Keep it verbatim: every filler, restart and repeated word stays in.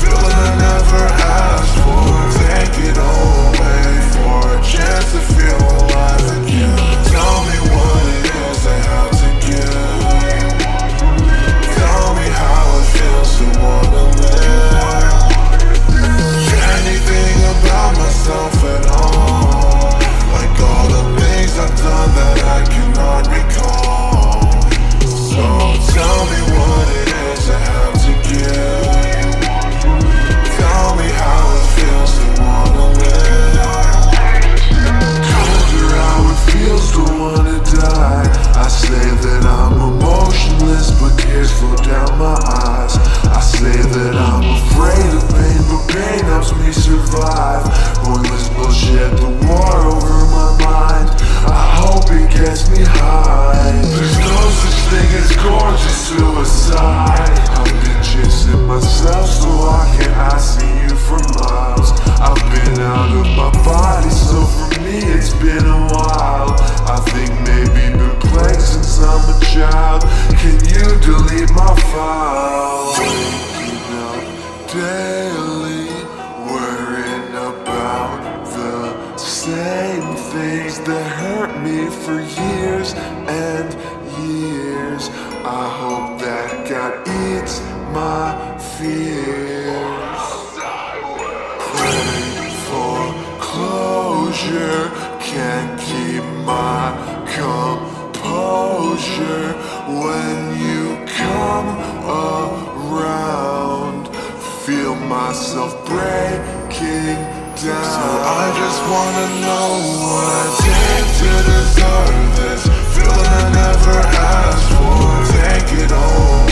Feel I never asked for, take it all.